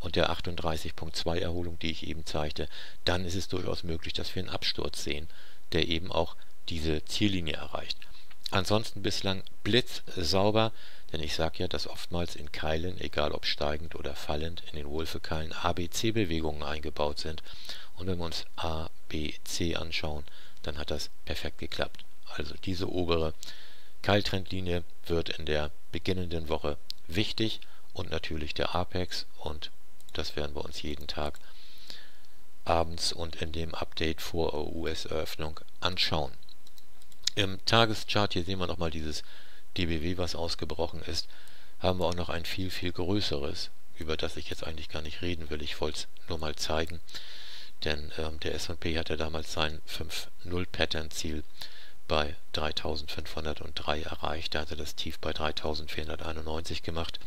und der achtunddreißig Komma zwei Erholung, die ich eben zeigte, dann ist es durchaus möglich, dass wir einen Absturz sehen, der eben auch diese Ziellinie erreicht. Ansonsten bislang blitzsauber, denn ich sage ja, dass oftmals in Keilen, egal ob steigend oder fallend, in den Wolfe-Keilen A B C-Bewegungen eingebaut sind. Und wenn wir uns A B C anschauen, dann hat das perfekt geklappt. Also diese obere Keiltrendlinie wird in der beginnenden Woche wichtig und natürlich der Apex, und das werden wir uns jeden Tag abends und in dem Update vor U S-Eröffnung anschauen. Im Tageschart, hier sehen wir nochmal dieses D B W, was ausgebrochen ist, haben wir auch noch ein viel, viel größeres, über das ich jetzt eigentlich gar nicht reden will. Ich wollte es nur mal zeigen, denn ähm, der S und P hatte damals sein fünf null Pattern Ziel bei dreitausendfünfhundertdrei erreicht. Da hatte das Tief bei dreitausendvierhunderteinundneunzig gemacht.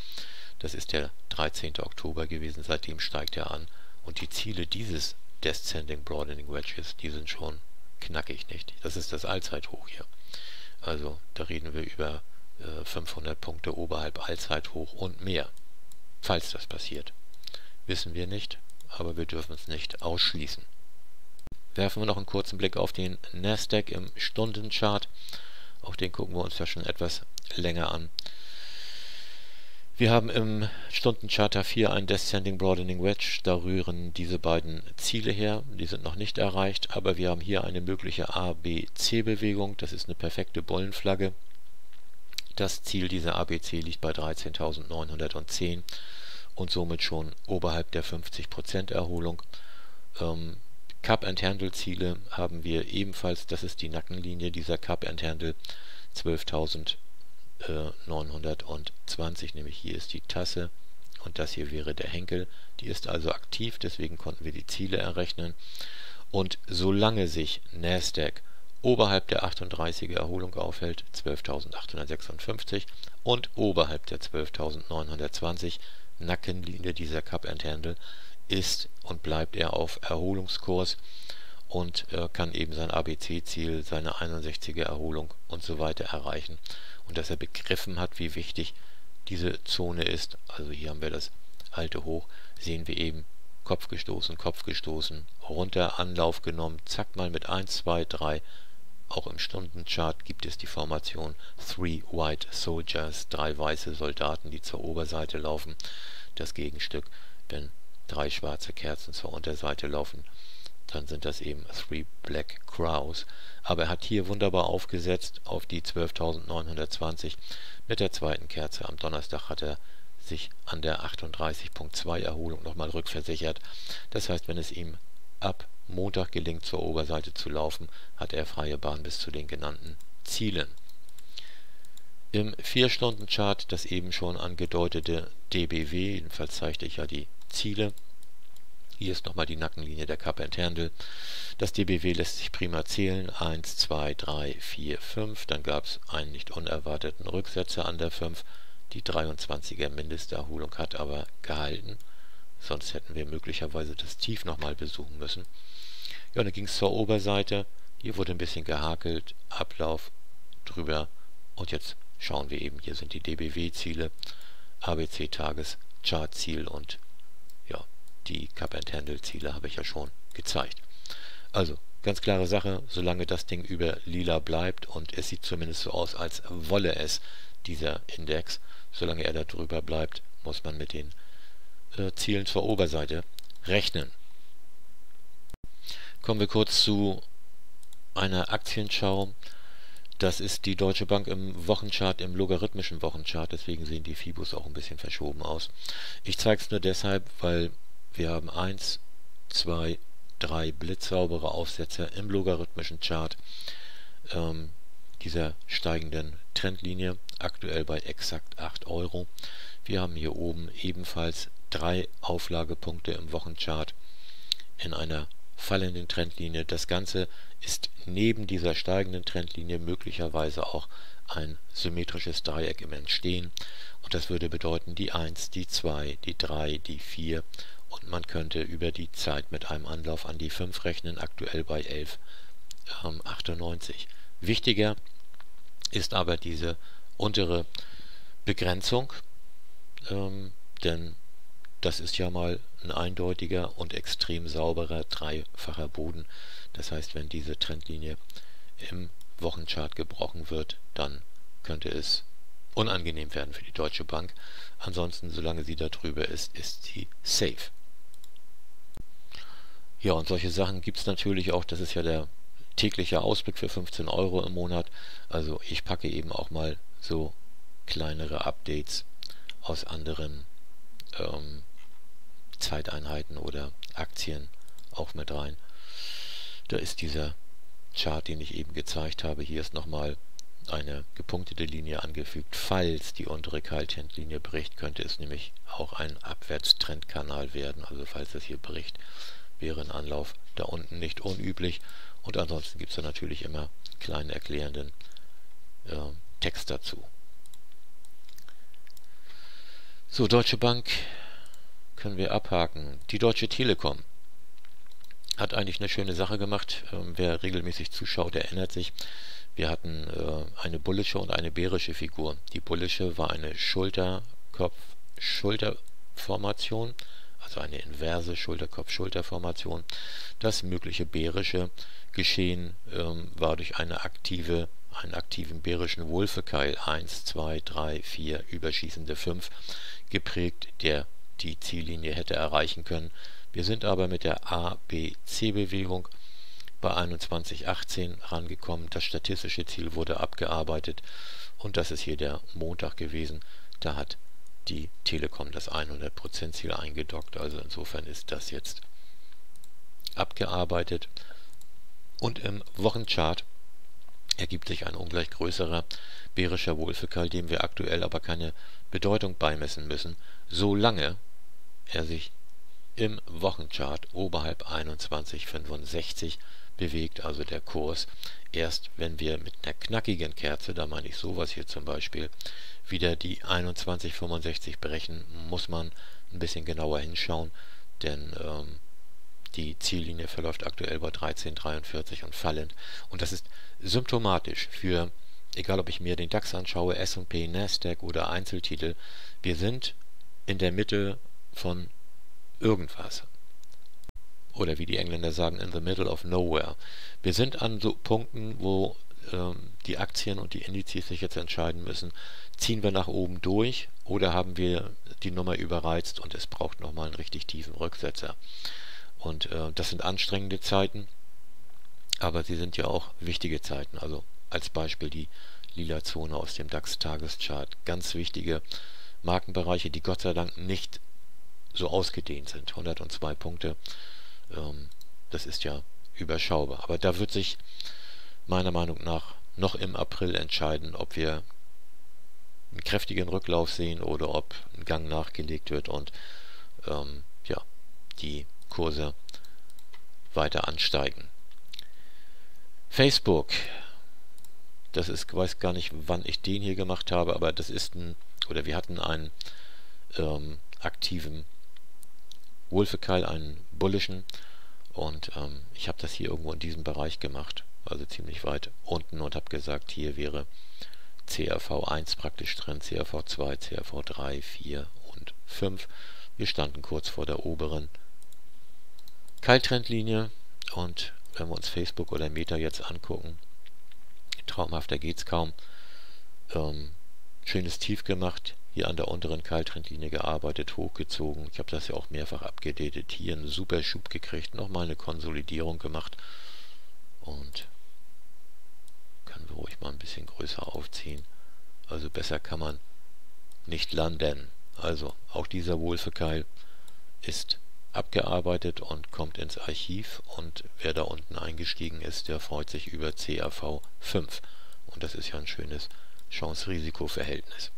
Das ist der dreizehnte Oktober gewesen, seitdem steigt er an. Und die Ziele dieses Descending Broadening Wedges, die sind schon knackig, nicht? Das ist das Allzeithoch hier. Also da reden wir über äh, fünfhundert Punkte oberhalb Allzeithoch und mehr. Falls das passiert, wissen wir nicht, aber wir dürfen es nicht ausschließen. Werfen wir noch einen kurzen Blick auf den Nasdaq im Stundenchart. Auch den gucken wir uns ja schon etwas länger an. Wir haben im Stundenchart vier ein Descending Broadening Wedge. Da rühren diese beiden Ziele her. Die sind noch nicht erreicht, aber wir haben hier eine mögliche A B C-Bewegung. Das ist eine perfekte Bullenflagge. Das Ziel dieser A B C liegt bei dreizehntausendneunhundertzehn und somit schon oberhalb der fünfzig Prozent Erholung. Ähm, Cup and Handle Ziele haben wir ebenfalls, das ist die Nackenlinie dieser Cup and Handle, zwölftausendneunhundertzwanzig, nämlich hier ist die Tasse und das hier wäre der Henkel, die ist also aktiv, deswegen konnten wir die Ziele errechnen. Und solange sich Nasdaq oberhalb der achtunddreißiger Erholung aufhält, zwölftausendachthundertsechsundfünfzig, und oberhalb der zwölftausendneunhundertzwanzig, Nackenlinie dieser Cup and Handle, ist und bleibt er auf Erholungskurs und äh, kann eben sein A B C-Ziel, seine einundsechziger Erholung und so weiter erreichen. Und dass er begriffen hat, wie wichtig diese Zone ist, also hier haben wir das alte Hoch, sehen wir eben Kopf gestoßen, Kopf gestoßen, runter, Anlauf genommen, zack mal mit eins, zwei, drei. Auch im Stundenchart gibt es die Formation Three White Soldiers, drei weiße Soldaten, die zur Oberseite laufen, das Gegenstück, wenn drei schwarze Kerzen zur Unterseite laufen, dann sind das eben Three Black Crows. Aber er hat hier wunderbar aufgesetzt auf die zwölftausendneunhundertzwanzig. Mit der zweiten Kerze am Donnerstag hat er sich an der achtunddreißig Komma zwei Erholung nochmal rückversichert. Das heißt, wenn es ihm ab Montag gelingt, zur Oberseite zu laufen, hat er freie Bahn bis zu den genannten Zielen. Im vier-Stunden-Chart das eben schon angedeutete D B W, jedenfalls zeigte ich ja die Ziele. Hier ist nochmal die Nackenlinie der Cup and Handle. Das D B W lässt sich prima zählen. eins, zwei, drei, vier, fünf. Dann gab es einen nicht unerwarteten Rücksetzer an der fünf. Die dreiundzwanziger Mindesterholung hat aber gehalten. Sonst hätten wir möglicherweise das Tief nochmal besuchen müssen. Ja, und dann ging es zur Oberseite. Hier wurde ein bisschen gehakelt. Ablauf drüber. Und jetzt schauen wir eben, hier sind die D B W-Ziele, A B C-Tages-Chart-Ziel und ja, die Cup-and-Handle-Ziele habe ich ja schon gezeigt. Also, ganz klare Sache, solange das Ding über lila bleibt und es sieht zumindest so aus, als wolle es dieser Index, solange er da drüber bleibt, muss man mit den äh, Zielen zur Oberseite rechnen. Kommen wir kurz zu einer Aktienschau. Das ist die Deutsche Bank im Wochenchart, im logarithmischen Wochenchart, deswegen sehen die Fibos auch ein bisschen verschoben aus. Ich zeige es nur deshalb, weil wir haben eins, zwei, drei blitzsaubere Aufsetzer im logarithmischen Chart ähm, dieser steigenden Trendlinie, aktuell bei exakt acht Euro. Wir haben hier oben ebenfalls drei Auflagepunkte im Wochenchart in einer fallenden Trendlinie. Das Ganze ist neben dieser steigenden Trendlinie möglicherweise auch ein symmetrisches Dreieck im Entstehen. Und das würde bedeuten die eins, die zwei, die drei, die vier. Und man könnte über die Zeit mit einem Anlauf an die fünf rechnen, aktuell bei elf Komma achtundneunzig. Wichtiger ist aber diese untere Begrenzung, ähm, denn das ist ja mal ein eindeutiger und extrem sauberer dreifacher Boden. Das heißt, wenn diese Trendlinie im Wochenchart gebrochen wird, dann könnte es unangenehm werden für die Deutsche Bank. Ansonsten, solange sie da drüber ist, ist sie safe. Ja, und solche Sachen gibt es natürlich auch. Das ist ja der tägliche Ausblick für fünfzehn Euro im Monat. Also ich packe eben auch mal so kleinere Updates aus anderen ähm, Zeiteinheiten oder Aktien auch mit rein. Da ist dieser Chart, den ich eben gezeigt habe. Hier ist nochmal eine gepunktete Linie angefügt. Falls die untere Keiltrendlinie bricht, könnte es nämlich auch ein Abwärtstrendkanal werden. Also falls das hier bricht, wäre ein Anlauf da unten nicht unüblich. Und ansonsten gibt es da natürlich immer kleinen erklärenden äh, Text dazu. So, Deutsche Bank können wir abhaken. Die Deutsche Telekom hat eigentlich eine schöne Sache gemacht. Ähm, wer regelmäßig zuschaut, erinnert sich, wir hatten äh, eine bullische und eine bärische Figur. Die bullische war eine Schulter-Kopf-Schulterformation, also eine inverse Schulter-Kopf-Schulterformation. Das mögliche bärische Geschehen ähm, war durch eine aktive, einen aktiven bärischen Wolfe-Keil, eins, zwei, drei, vier, überschießende fünf, geprägt, der die Ziellinie hätte erreichen können. Wir sind aber mit der A B C-Bewegung bei einundzwanzig Komma achtzehn rangekommen. Das statistische Ziel wurde abgearbeitet und das ist hier der Montag gewesen. Da hat die Telekom das hundert Prozent Ziel eingedockt. Also insofern ist das jetzt abgearbeitet und im Wochenchart ergibt sich ein ungleich größerer bärischer Wolfe-Keil, dem wir aktuell aber keine Bedeutung beimessen müssen, solange er sich im Wochenchart oberhalb einundzwanzig Komma fünfundsechzig bewegt, also der Kurs, erst wenn wir mit einer knackigen Kerze, da meine ich sowas hier zum Beispiel, wieder die einundzwanzig Komma fünfundsechzig brechen, muss man ein bisschen genauer hinschauen, denn ähm, die Ziellinie verläuft aktuell bei dreizehn Komma dreiundvierzig und fallend und das ist symptomatisch für, egal ob ich mir den DAX anschaue, S und P, Nasdaq oder Einzeltitel, wir sind in der Mitte von irgendwas. Oder wie die Engländer sagen, in the middle of nowhere. Wir sind an so Punkten, wo ähm, die Aktien und die Indizes sich jetzt entscheiden müssen, ziehen wir nach oben durch oder haben wir die Nummer überreizt und es braucht nochmal einen richtig tiefen Rücksetzer. Und äh, das sind anstrengende Zeiten, aber sie sind ja auch wichtige Zeiten. Also als Beispiel die lila Zone aus dem DAX-Tageschart. Ganz wichtige Markenbereiche, die Gott sei Dank nicht so ausgedehnt sind. hundertzwei Punkte. Das ist ja überschaubar. Aber da wird sich meiner Meinung nach noch im April entscheiden, ob wir einen kräftigen Rücklauf sehen oder ob ein Gang nachgelegt wird und ähm, ja, die Kurse weiter ansteigen. Facebook. Das ist, ich weiß gar nicht, wann ich den hier gemacht habe, aber das ist ein, oder wir hatten einen ähm, aktiven Wolfe-Keil, einen bullischen, und ähm, ich habe das hier irgendwo in diesem Bereich gemacht, also ziemlich weit unten, und habe gesagt, hier wäre C R V eins praktisch drin, C R V zwei, C R V drei, vier und fünf. Wir standen kurz vor der oberen Keiltrendlinie und wenn wir uns Facebook oder Meta jetzt angucken, traumhafter geht es kaum. Ähm, schönes Tief gemacht, hier an der unteren Keiltrendlinie gearbeitet, hochgezogen. Ich habe das ja auch mehrfach abgedatet. Hier einen super Schub gekriegt, nochmal eine Konsolidierung gemacht. Und können wir ruhig mal ein bisschen größer aufziehen. Also besser kann man nicht landen. Also auch dieser Wolfe-Keil ist abgearbeitet und kommt ins Archiv. Und wer da unten eingestiegen ist, der freut sich über C R V fünf. Und das ist ja ein schönes Chance-Risiko-Verhältnis.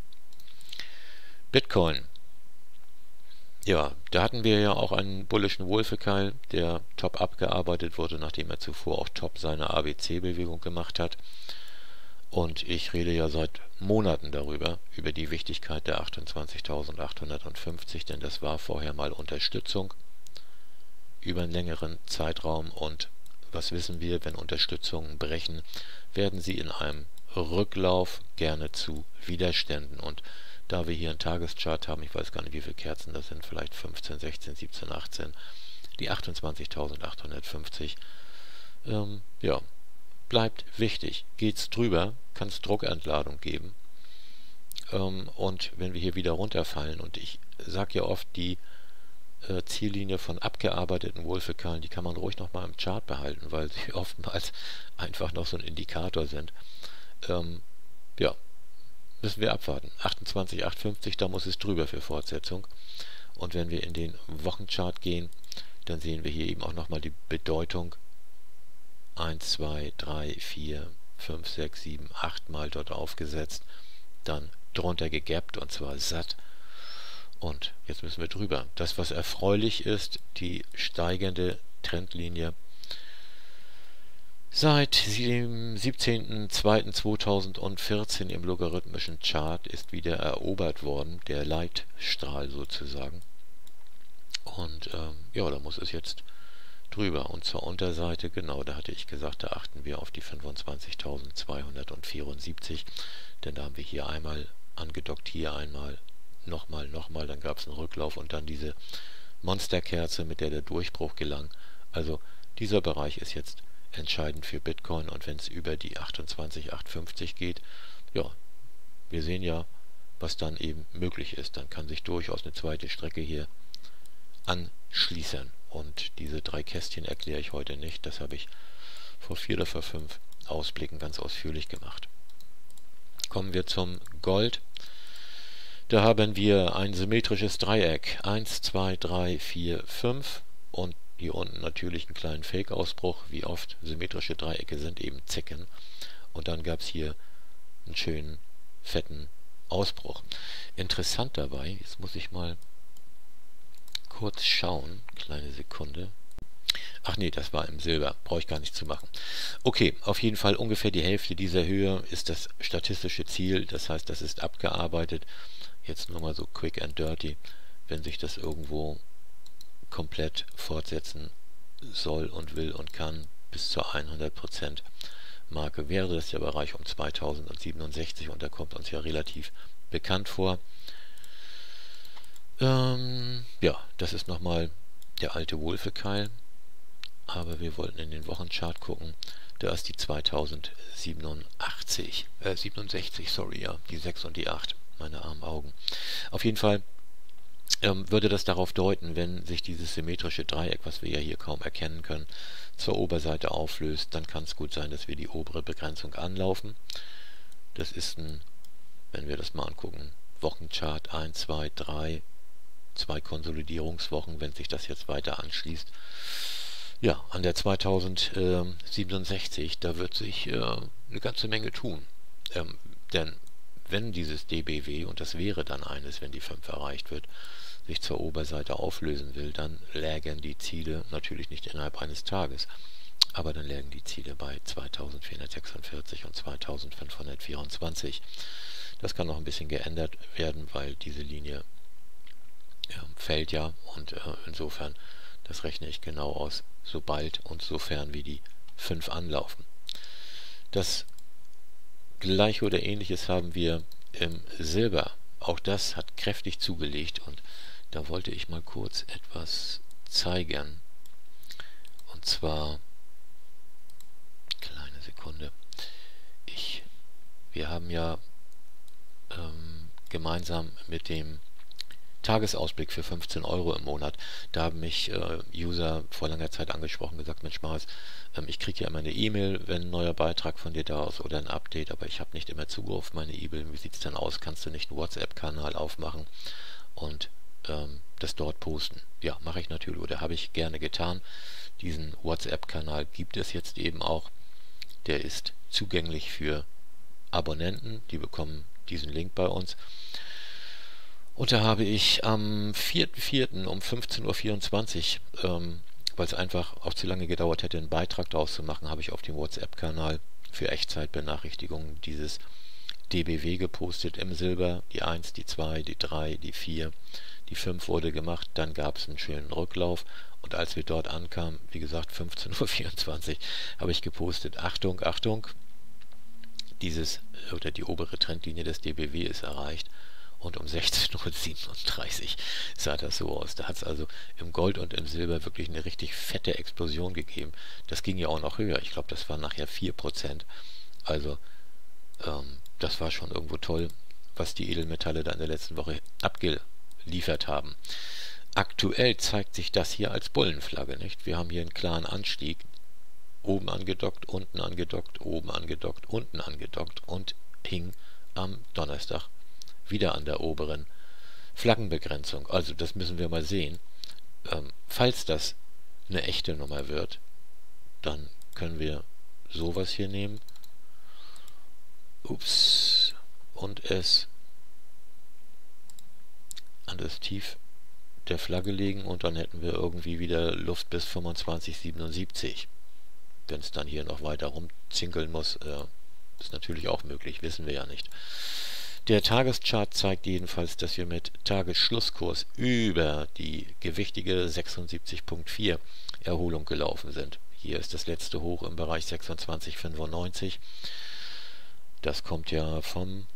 Bitcoin. Ja, da hatten wir ja auch einen bullischen Wolfe-Keil, der top abgearbeitet wurde, nachdem er zuvor auch top seine A B C-Bewegung gemacht hat. Und ich rede ja seit Monaten darüber, über die Wichtigkeit der achtundzwanzigtausendachthundertfünfzig, denn das war vorher mal Unterstützung über einen längeren Zeitraum. Und was wissen wir, wenn Unterstützungen brechen, werden sie in einem Rücklauf gerne zu Widerständen. Und da wir hier einen Tageschart haben, ich weiß gar nicht, wie viele Kerzen das sind, vielleicht fünfzehn, sechzehn, siebzehn, achtzehn, die achtundzwanzigtausendachthundertfünfzig, ähm, ja, bleibt wichtig. Geht's drüber, kann es Druckentladung geben. Ähm, und wenn wir hier wieder runterfallen, und ich sage ja oft, die äh, Ziellinie von abgearbeiteten Wolfe-Keilen, die kann man ruhig nochmal im Chart behalten, weil sie oftmals einfach noch so ein Indikator sind. Ähm, ja, müssen wir abwarten. achtundzwanzig Komma achthundertfünfzig, da muss es drüber für Fortsetzung. Und wenn wir in den Wochenchart gehen, dann sehen wir hier eben auch nochmal die Bedeutung eins, zwei, drei, vier, fünf, sechs, sieben, acht mal dort aufgesetzt, dann drunter gegappt und zwar satt. Und jetzt müssen wir drüber. Das, was erfreulich ist, die steigende Trendlinie seit dem siebzehnten zweiten zweitausendvierzehn im logarithmischen Chart ist wieder erobert worden, der Leitstrahl sozusagen. Und ähm, ja, da muss es jetzt drüber. Und zur Unterseite, genau, da hatte ich gesagt, da achten wir auf die fünfundzwanzigtausendzweihundertvierundsiebzig, denn da haben wir hier einmal angedockt, hier einmal, nochmal, nochmal, dann gab es einen Rücklauf und dann diese Monsterkerze, mit der der Durchbruch gelang. Also dieser Bereich ist jetzt entscheidend für Bitcoin, und wenn es über die achtundzwanzigtausendachthundertfünfzig geht, ja, wir sehen ja, was dann eben möglich ist. Dann kann sich durchaus eine zweite Strecke hier anschließen. Und diese drei Kästchen erkläre ich heute nicht. Das habe ich vor vier oder vor fünf Ausblicken ganz ausführlich gemacht. Kommen wir zum Gold. Da haben wir ein symmetrisches Dreieck. eins, zwei, drei, vier, fünf und hier unten natürlich einen kleinen Fake-Ausbruch, wie oft symmetrische Dreiecke sind eben Zecken. Und dann gab es hier einen schönen, fetten Ausbruch. Interessant dabei, jetzt muss ich mal kurz schauen, kleine Sekunde. Ach nee, das war im Silber, brauche ich gar nicht zu machen. Okay, auf jeden Fall ungefähr die Hälfte dieser Höhe ist das statistische Ziel, das heißt, das ist abgearbeitet. Jetzt nur mal so quick and dirty, wenn sich das irgendwo komplett fortsetzen soll und will und kann, bis zur hundert Prozent Marke wäre das der Bereich um zweitausendsiebenundsechzig und da kommt uns ja relativ bekannt vor. Ähm, ja, das ist nochmal der alte Wolfe-Keil, aber wir wollten in den Wochenchart gucken, da ist die zweitausendsiebenundachtzig, äh siebenundsechzig, sorry, ja, die sechs und die acht, meine armen Augen. Auf jeden Fall ähm, würde das darauf deuten, wenn sich dieses symmetrische Dreieck, was wir ja hier kaum erkennen können, zur Oberseite auflöst, dann kann es gut sein, dass wir die obere Begrenzung anlaufen. Das ist ein, wenn wir das mal angucken, Wochenchart eins, zwei, drei, zwei Konsolidierungswochen, wenn sich das jetzt weiter anschließt. Ja, an der zweitausendsiebenundsechzig, da wird sich äh, eine ganze Menge tun. Ähm, denn wenn dieses D B W, und das wäre dann eines, wenn die fünf erreicht wird, sich zur Oberseite auflösen will, dann lägen die Ziele natürlich nicht innerhalb eines Tages, aber dann lägen die Ziele bei zweitausendvierhundertsechsundvierzig und zweitausendfünfhundertvierundzwanzig. Das kann noch ein bisschen geändert werden, weil diese Linie äh, fällt ja und äh, insofern, das rechne ich genau aus, sobald und sofern wie die fünf anlaufen. Das gleiche oder ähnliches haben wir im Silber. Auch das hat kräftig zugelegt und da wollte ich mal kurz etwas zeigen. Und zwar, kleine Sekunde, ich, wir haben ja ähm, gemeinsam mit dem Tagesausblick für fünfzehn Euro im Monat. Da haben mich äh, User vor langer Zeit angesprochen, gesagt, Mensch Spaß, ähm, ich kriege ja immer eine E-Mail, wenn ein neuer Beitrag von dir da ist oder ein Update, aber ich habe nicht immer Zugriff auf meine E-Mail. Wie sieht es denn aus? Kannst du nicht einen WhatsApp-Kanal aufmachen und ähm, das dort posten? Ja, mache ich natürlich oder habe ich gerne getan. Diesen WhatsApp-Kanal gibt es jetzt eben auch. Der ist zugänglich für Abonnenten, die bekommen diesen Link bei uns. Und da habe ich am vierten vierten um fünfzehn Uhr vierundzwanzig, ähm, weil es einfach auch zu lange gedauert hätte, einen Beitrag draus zu machen, habe ich auf dem WhatsApp-Kanal für Echtzeitbenachrichtigungen dieses D B W gepostet im Silber. Die eins, die zwei, die drei, die vier, die fünf wurde gemacht. Dann gab es einen schönen Rücklauf. Und als wir dort ankamen, wie gesagt, fünfzehn Uhr vierundzwanzig, habe ich gepostet, Achtung, Achtung, dieses oder die obere Trendlinie des D B W ist erreicht. Und um sechzehn Uhr siebenunddreißig sah das so aus. Da hat es also im Gold und im Silber wirklich eine richtig fette Explosion gegeben. Das ging ja auch noch höher. Ich glaube, das waren nachher vier Prozent. Also ähm, das war schon irgendwo toll, was die Edelmetalle da in der letzten Woche abgeliefert haben. Aktuell zeigt sich das hier als Bullenflagge, nicht? Wir haben hier einen klaren Anstieg. Oben angedockt, unten angedockt, oben angedockt, unten angedockt und hing am Donnerstag wieder an der oberen Flaggenbegrenzung. Also das müssen wir mal sehen. Ähm, falls das eine echte Nummer wird, dann können wir sowas hier nehmen. Ups. Und es an das Tief der Flagge legen und dann hätten wir irgendwie wieder Luft bis fünfundzwanzig Komma siebenundsiebzig. Wenn es dann hier noch weiter rumzinkeln muss, äh, ist natürlich auch möglich. Wissen wir ja nicht. Der Tageschart zeigt jedenfalls, dass wir mit Tagesschlusskurs über die gewichtige sechsundsiebzig Komma vier Erholung gelaufen sind. Hier ist das letzte Hoch im Bereich sechsundzwanzig Komma fünfundneunzig. Das kommt ja vom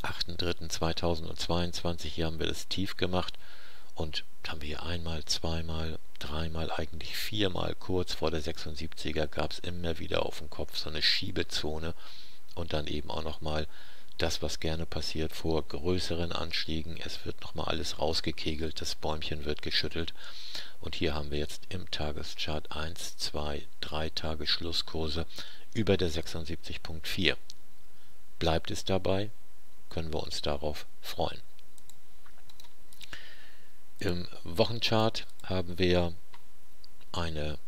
achten dritten zweitausendzweiundzwanzig. Hier haben wir das Tief gemacht und haben wir hier einmal, zweimal, dreimal, eigentlich viermal kurz vor der sechsundsiebziger gab es immer wieder auf dem Kopf so eine Schiebezone und dann eben auch nochmal das, was gerne passiert, vor größeren Anstiegen. Es wird nochmal alles rausgekegelt, das Bäumchen wird geschüttelt. Und hier haben wir jetzt im Tageschart eins, zwei, drei Tage Schlusskurse über der sechsundsiebzig Komma vier. Bleibt es dabei, können wir uns darauf freuen. Im Wochenchart haben wir eine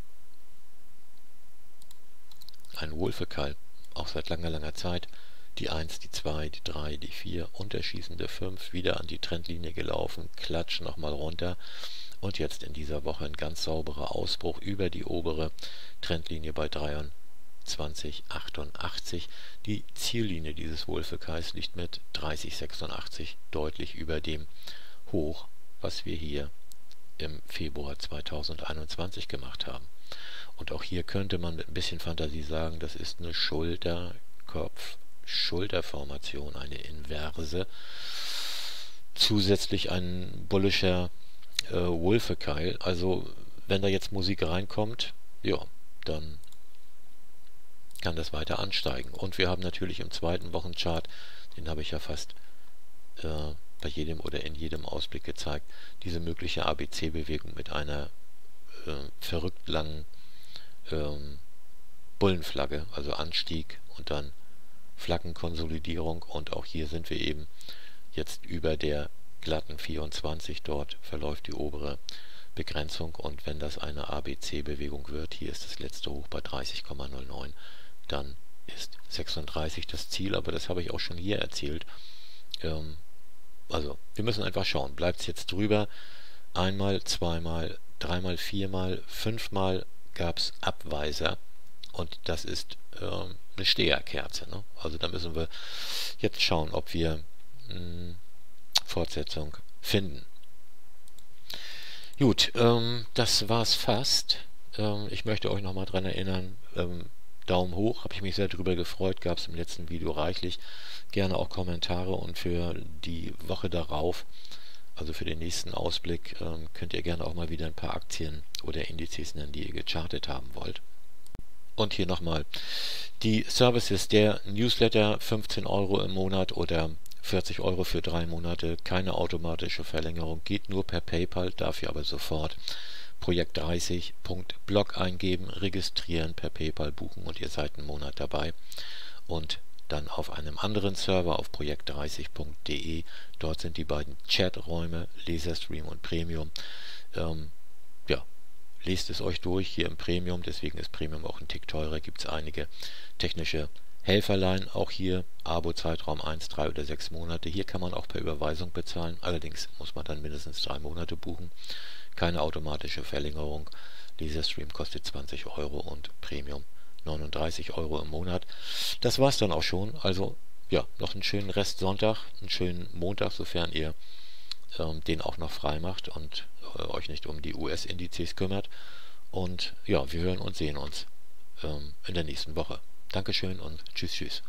ein Wolfe-Keil, auch seit langer, langer Zeit, die eins, die zwei, die drei, die vier, unterschießende fünf, wieder an die Trendlinie gelaufen, Klatsch nochmal runter und jetzt in dieser Woche ein ganz sauberer Ausbruch über die obere Trendlinie bei dreiundzwanzig Komma achtundachtzig. Die Ziellinie dieses Wolfe-Keils liegt mit dreißig Komma sechsundachtzig deutlich über dem Hoch, was wir hier im Februar zweitausendeinundzwanzig gemacht haben. Und auch hier könnte man mit ein bisschen Fantasie sagen, das ist eine Schulter-Kopf-Schulterformation, eine inverse. Zusätzlich ein bullischer äh, Wolfe-Keil. Also wenn da jetzt Musik reinkommt, ja, dann kann das weiter ansteigen. Und wir haben natürlich im zweiten Wochenchart, den habe ich ja fast äh, bei jedem oder in jedem Ausblick gezeigt, diese mögliche A B C-Bewegung mit einer äh, verrückt langen ähm, Bullenflagge, also Anstieg und dann Flaggenkonsolidierung, und auch hier sind wir eben jetzt über der glatten vierundzwanzig, dort verläuft die obere Begrenzung, und wenn das eine A B C-Bewegung wird, hier ist das letzte Hoch bei dreißig Komma null neun, dann ist sechsunddreißig das Ziel, aber das habe ich auch schon hier erzählt. Ähm, also wir müssen einfach schauen, bleibt es jetzt drüber, einmal, zweimal, dreimal, viermal, fünfmal gab es Abweiser, und das ist ähm, eine Steherkerze, ne? Also da müssen wir jetzt schauen, ob wir mh, Fortsetzung finden. Gut, ähm, das war's fast. Ähm, ich möchte euch nochmal dran erinnern, ähm, Daumen hoch, habe ich mich sehr drüber gefreut, gab es im letzten Video reichlich. Gerne auch Kommentare, und für die Woche darauf, also für den nächsten Ausblick, ähm, könnt ihr gerne auch mal wieder ein paar Aktien oder Indizes nennen, die ihr gechartet haben wollt. Und hier nochmal die Services, der Newsletter, fünfzehn Euro im Monat oder vierzig Euro für drei Monate, keine automatische Verlängerung, geht nur per PayPal, dafür aber sofort Projekt dreißig Punkt blog eingeben, registrieren, per PayPal buchen und ihr seid einen Monat dabei. Und dann auf einem anderen Server, auf Projekt dreißig Punkt de, dort sind die beiden Chaträume, Leserstream und Premium. Ähm, ja, lest es euch durch, hier im Premium, deswegen ist Premium auch ein Tick teurer, gibt es einige technische Helferlein, auch hier Abo-Zeitraum eins, drei oder sechs Monate. Hier kann man auch per Überweisung bezahlen, allerdings muss man dann mindestens drei Monate buchen. Keine automatische Verlängerung. Dieser Stream kostet zwanzig Euro und Premium neununddreißig Euro im Monat. Das war's dann auch schon. Also ja, noch einen schönen Rest Sonntag, einen schönen Montag, sofern ihr ähm, den auch noch frei macht und äh, euch nicht um die U S-Indizes kümmert. Und ja, wir hören und sehen uns ähm, in der nächsten Woche. Dankeschön und tschüss, tschüss.